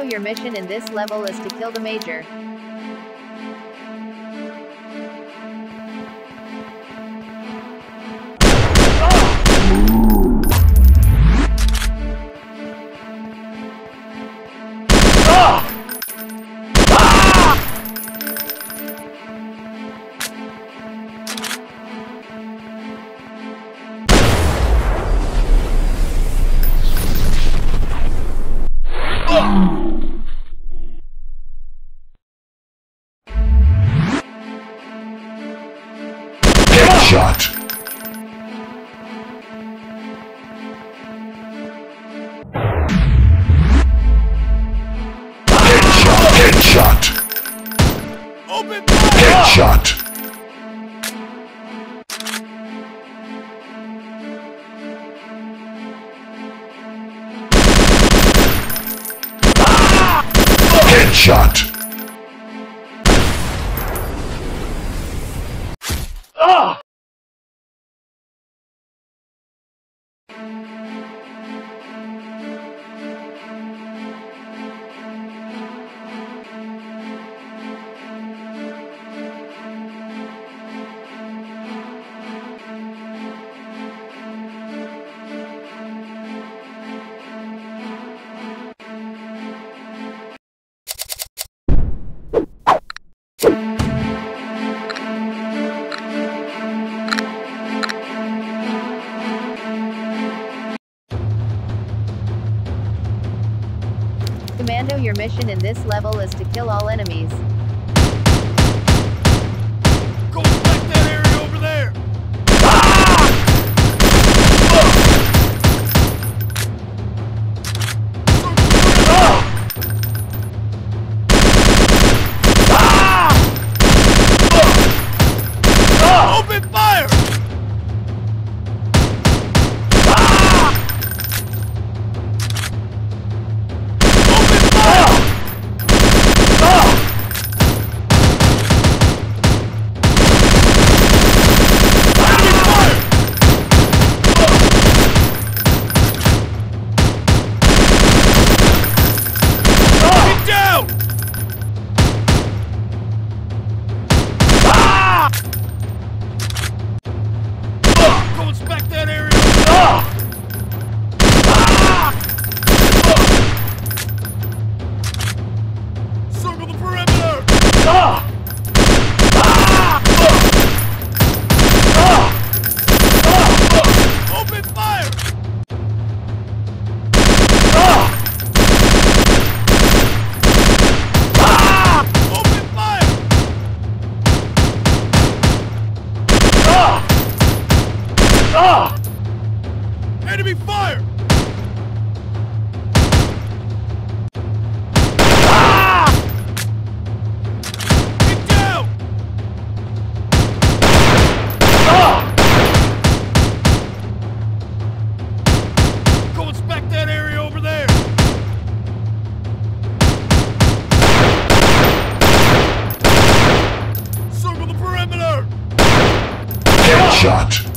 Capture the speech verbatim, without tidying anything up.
Commando, your mission in this level is to kill the Major. Shot. Headshot. Open headshot. Headshot. Ah! Commando, your mission in this level is to kill all enemies. Go attack that area over there! Ah! Ah! Ah! Ah! Open fire! Enemy fire! Ah! Get down! Ah! Go inspect that area over there! Circle the perimeter! Headshot!